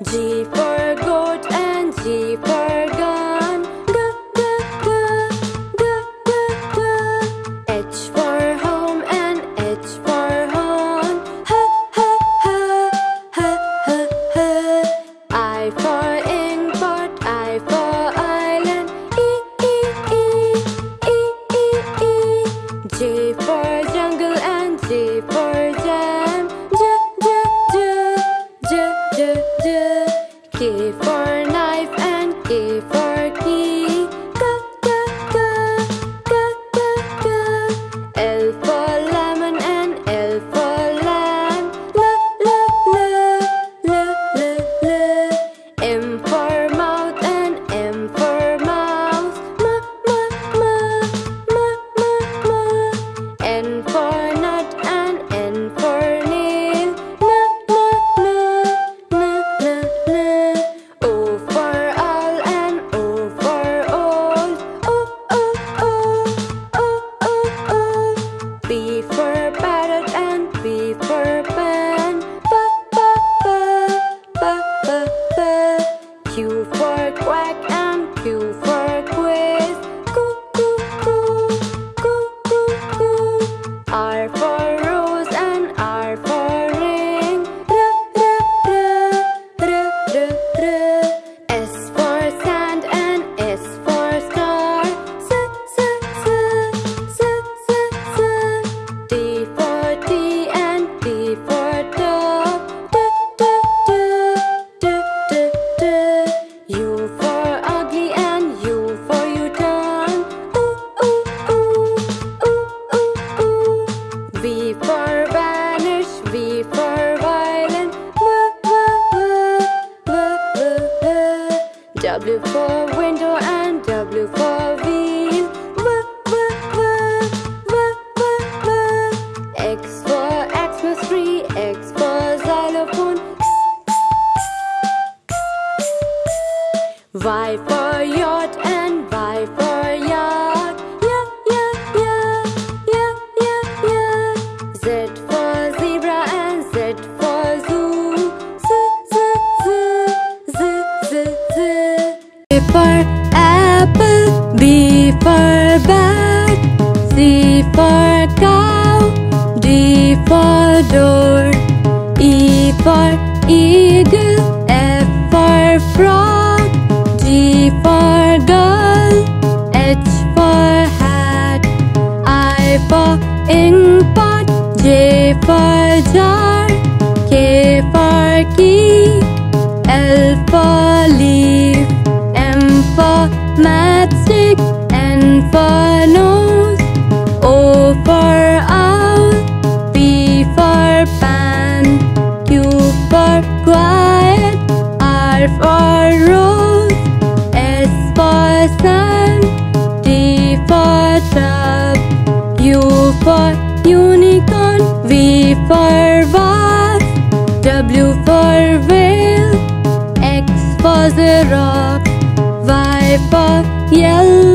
G for goat and G for gun. G, G, G, G, G, G. H for home and H for horn. H, H, H, H, H, H. I for import, I for island. E, E, E, E, E, E. J for jungle and J for jam. J, J, J, J, J, J. K for knife and K for key. K, K, K, K, K, K. L for lemon and L for lamb. L, L, L, L, L, L. M for mouth and M for mouse. M, M, M, M, M, M. N for nut and N for nail. P for parrot and P for pen. Pa, pa, pa, pa, pa, pa. Q for quack and Q for quiz. Coo, coo, coo, coo, coo, coo. R for rose and R for ring. R, R, R, R, R, R. S for sand and S for star. S, S, S, S, S, S. T for tea and T for top. T, T, T, T, T, T. U for ugly and U for U-turn. O, O, O, O, O, O. V for vanish, V for violin. V, V, V, V, V, V. W for window and W for wheel. V, V, V, V, V, V. X for Xmas tree, X for xylophone. Y for yacht and Y for yacht. Yeah, yeah, yeah, yeah, yeah, yeah. Z for zebra and Z for zoo. Z, Z, Z, Z, Z, Z. A for apple, B for bat, C for cow, D for door, E for eagle, F for frog, G for girl, H for hat, I for inkpot, J for jar, K for key, L for leaf, M for matchstick, N for nose, O for owl, P for pan, Q for quiet, R for rose, sun, T for tub, U for unicorn, V for vase, W for whale, X for xerox, Y for yellow.